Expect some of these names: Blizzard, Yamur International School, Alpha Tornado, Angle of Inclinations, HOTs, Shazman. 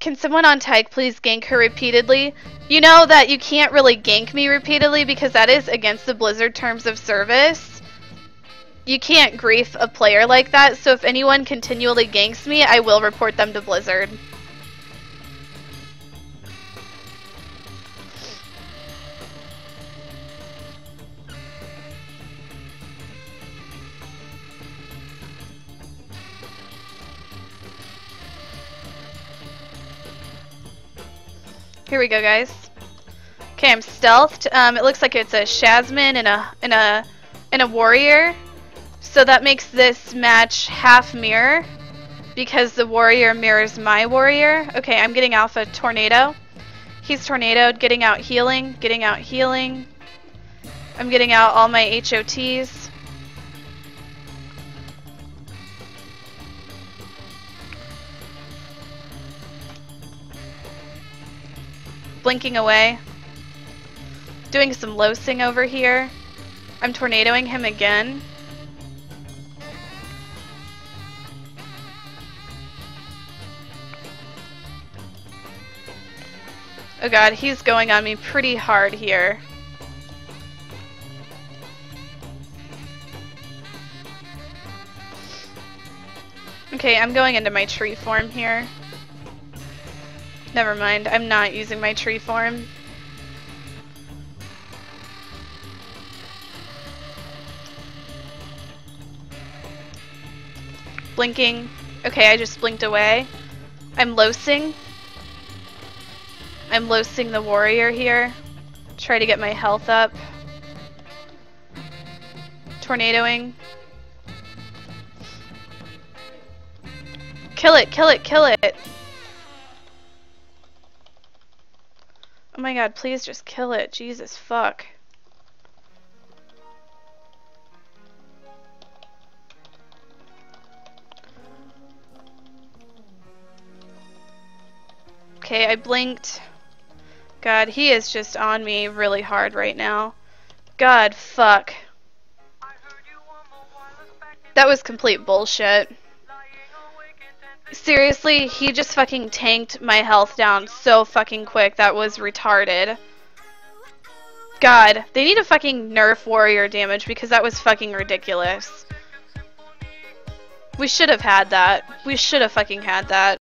Can someone on Tyke please gank her repeatedly? You know that you can't really gank me repeatedly because that is against the Blizzard terms of service. You can't grief a player like that, so if anyone continually ganks me, I will report them to Blizzard. Here we go, guys. Okay, I'm stealthed. It looks like it's a Shazman and a warrior. So that makes this match half mirror because the warrior mirrors my warrior. Okay, I'm getting Alpha Tornado. He's tornadoed, getting out healing, getting out healing. I'm getting out all my HOTs. Blinking away. Doing some losing over here. I'm tornadoing him again. Oh god, he's going on me pretty hard here. Okay, I'm going into my tree form here. Never mind, I'm not using my tree form. Blinking. Okay, I just blinked away. I'm losing. I'm losing the warrior here. Try to get my health up. Tornadoing. Kill it, kill it, kill it. Oh my god, please just kill it. Jesus fuck. Okay, I blinked. God, he is just on me really hard right now. God, fuck. That was complete bullshit. Seriously, he just fucking tanked my health down so fucking quick. That was retarded. God, they need a fucking nerf warrior damage because that was fucking ridiculous. We should have had that. We should have fucking had that.